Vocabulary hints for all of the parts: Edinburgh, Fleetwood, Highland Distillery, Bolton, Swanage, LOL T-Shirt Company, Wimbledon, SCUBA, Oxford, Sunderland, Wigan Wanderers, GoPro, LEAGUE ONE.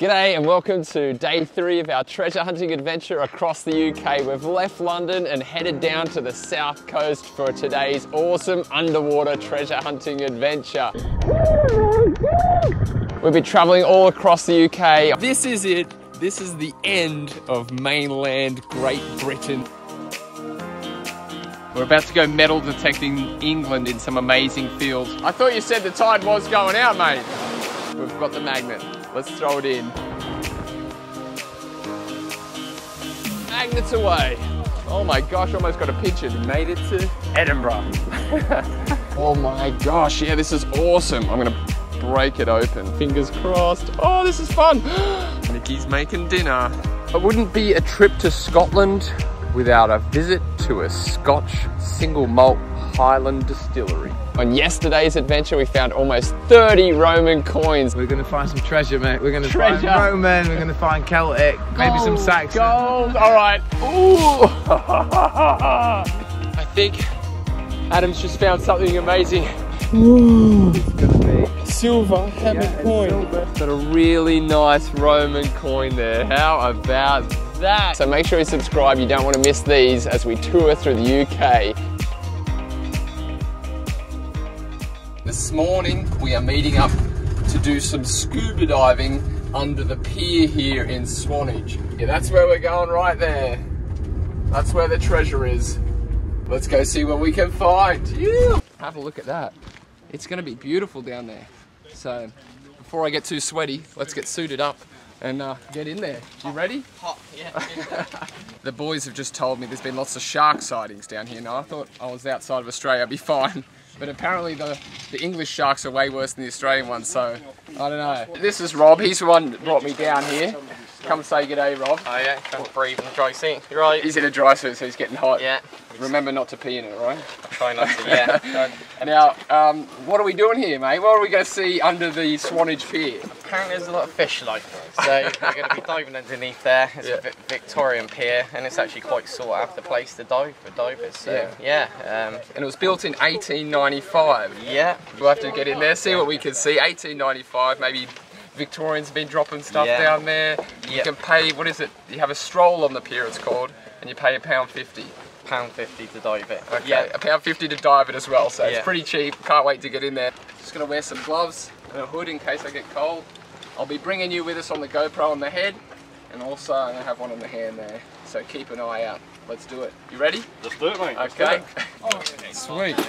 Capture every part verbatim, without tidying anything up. G'day and welcome to day three of our treasure hunting adventure across the U K. We've left London and headed down to the south coast for today's awesome underwater treasure hunting adventure. We'll be travelling all across the U K. This is it. This is the end of mainland Great Britain. We're about to go metal detecting England in some amazing fields. I thought you said the tide was going out, mate. We've got the magnet. Let's throw it in. Magnets away. Oh my gosh, almost got a picture. Made it to Edinburgh. Oh my gosh, yeah, this is awesome. I'm gonna break it open. Fingers crossed. Oh, this is fun. Nikki's making dinner. It wouldn't be a trip to Scotland without a visit to a Scotch single malt Highland Distillery. On yesterday's adventure, we found almost thirty Roman coins. We're gonna find some treasure, mate. We're gonna treasure. find Roman, we're gonna find Celtic, gold, maybe some Saxon. Gold, all right. Ooh! I think Adam's just found something amazing. Ooh! It's gonna be silver heaven yeah, coin. Silver. Got a really nice Roman coin there. How about that? So make sure you subscribe. You don't want to miss these as we tour through the U K. This morning we are meeting up to do some scuba diving under the pier here in Swanage. Yeah, that's where we're going right there. That's where the treasure is. Let's go see what we can find. Yeah. Have a look at that. It's going to be beautiful down there. So before I get too sweaty, let's get suited up and uh, get in there. You ready? Hot, yeah. The boys have just told me there's been lots of shark sightings down here. Now I thought I was outside of Australia, I'd be fine. But apparently the, the English sharks are way worse than the Australian ones, so I don't know. This is Rob, he's the one that brought me down here. Come say g'day, Rob. Oh yeah, can't breathe in a dry suit. You're right. He's in a dry suit, so he's getting hot. Yeah. Remember not to pee in it, right? I try not to, yeah. Now, um, what are we doing here, mate? What are we going to see under the Swanage pier? Apparently there's a lot of fish life, so we're going to be diving underneath there. It's yeah. a Victorian pier, and it's actually quite sought after place to dive for divers, so yeah. yeah um, and it was built in eighteen ninety-five. Yeah. We'll have to get in there, see what we can see. eighteen ninety-five, maybe. Victorians have been dropping stuff yeah. down there. You yep. can pay, what is it? You have a stroll on the pier, it's called, and you pay a pound fifty. Pound fifty to dive it. Okay, yeah. a pound fifty to dive it as well, so yeah. it's pretty cheap. Can't wait to get in there. Just gonna wear some gloves and a hood in case I get cold. I'll be bringing you with us on the GoPro on the head, and also I'm gonna have one on the hand there. So keep an eye out. Let's do it. You ready? Let's do it, mate. Okay. Let's do it. Sweet. D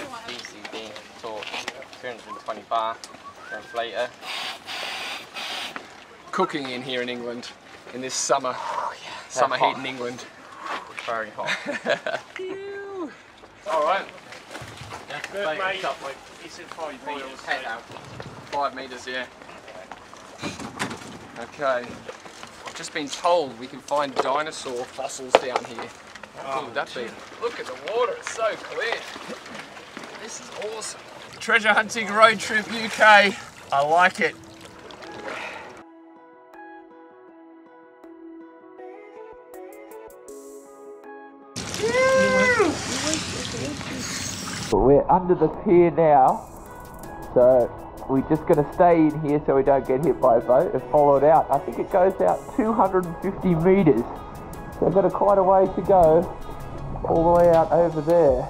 C D torch, two hundred twenty bar, inflator. Cooking in here in England in this summer, oh, yeah. summer hot. heat in England. Very hot. All right. That's good, mate. Mate. It's up, like, it's in five meters. Five meters, yeah. Okay. I've just been told we can find dinosaur fossils down here. How cool would that be? Look at the water. It's so clear. This is awesome. Treasure hunting road trip U K. I like it. We're under the pier now, so we're just going to stay in here so we don't get hit by a boat and follow it out. I think it goes out two hundred fifty metres, so I've got a quite a way to go all the way out over there.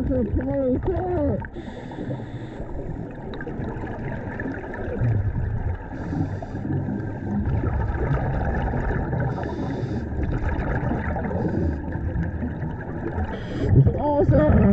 There's a plane there. It's awesome.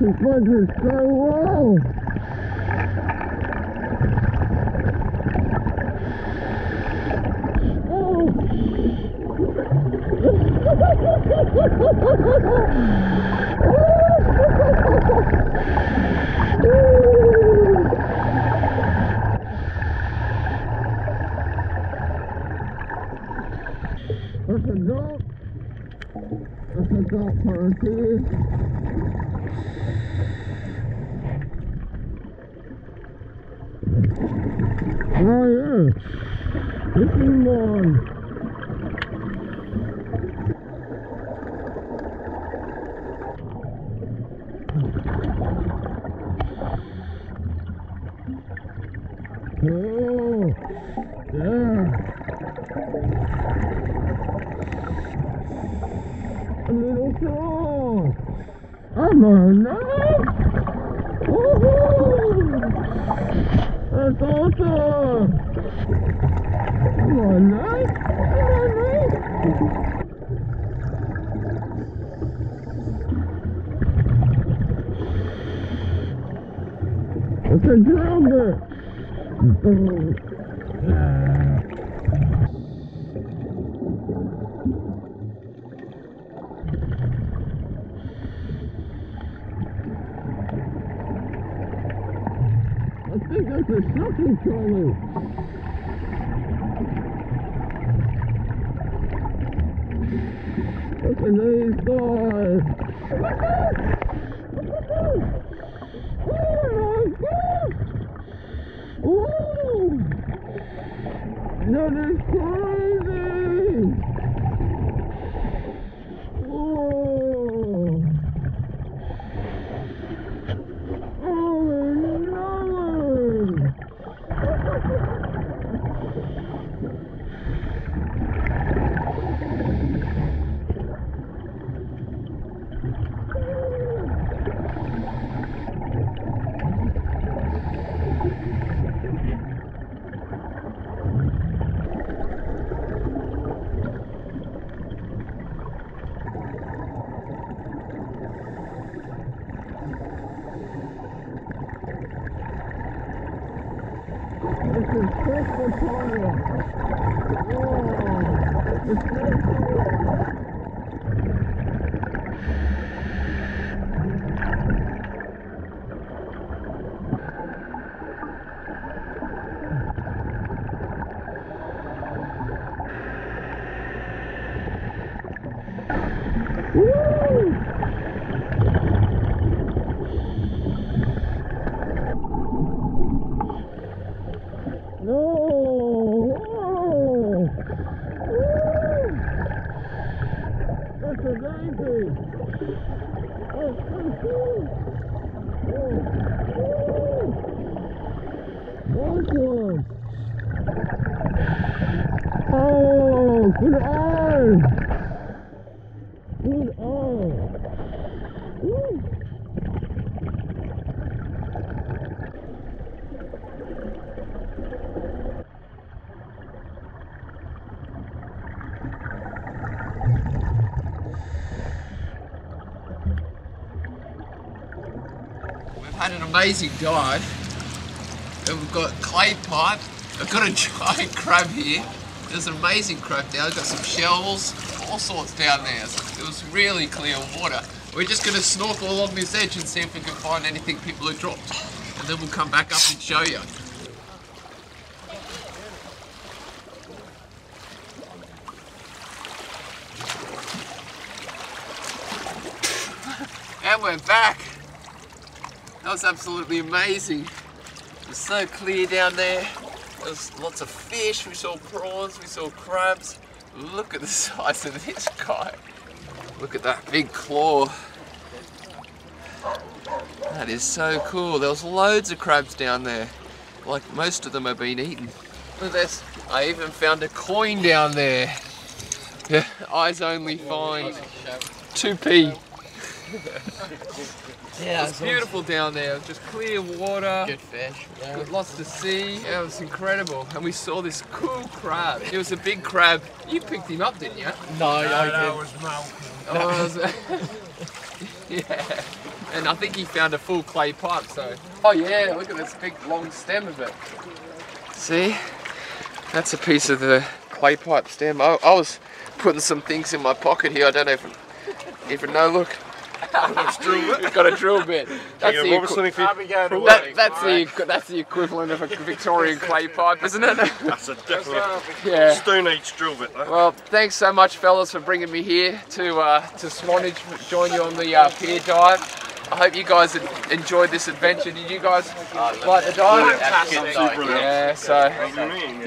This place is so well. Oh. That's a dog. That's a dog for a kid. Oh yeah, this is long. Oh, yeah. A little tall. I'm on now. Woohoo! That's awesome! Come on, nice! Come on, nice! That's a grounder! I think that's a sucking trolley. That's a nice guy. Oh my gosh! Whoa! That is crazy! Whoa! Oh, good arm! Good arm! Woo. We've had an amazing dive. And we've got clay pipe. I've got a giant crab here. There's an amazing crab down. I've got some shells, all sorts down there. It was really clear water. We're just going to snorkel along this edge and see if we can find anything people have dropped. And then we'll come back up and show you. And we're back. That was absolutely amazing. It was so clear down there. There was lots of fish, we saw prawns, we saw crabs. Look at the size of this guy. Look at that big claw. That is so cool. There was loads of crabs down there. Like most of them have been eaten. Look at this. I even found a coin down there. Yeah, eyes only find two p. Yeah, it's beautiful awesome. Down there, just clear water, good fish, yeah. Got lots to see, yeah, it was incredible. And we saw this cool crab, it was a big crab. You picked him up, didn't you? No, no, no I didn't. No, it was Malcolm. Oh, yeah, and I think he found a full clay pipe, so. Oh yeah, look at this big long stem of it. See, that's a piece of the clay pipe stem. I, I was putting some things in my pocket here, I don't even, even know, look. You've got a drill bit. That's, yeah, the, equi that, that's right. the that's the equivalent of a Victorian clay pipe, isn't it? That's a different, yeah. Stone Age drill bit. Though. Well, thanks so much, fellas, for bringing me here to uh, to Swanage, join you on the uh, pier dive. I hope you guys enjoyed this adventure. Did you guys uh, like the dive? Absolutely. Yeah. So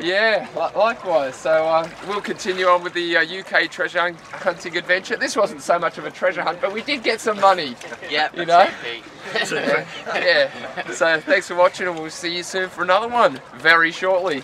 yeah, likewise. So uh, we'll continue on with the uh, U K treasure hunting adventure. This wasn't so much of a treasure hunt, but we did get some money. Yeah. You know. Yeah. Yeah. So thanks for watching, and we'll see you soon for another one very shortly.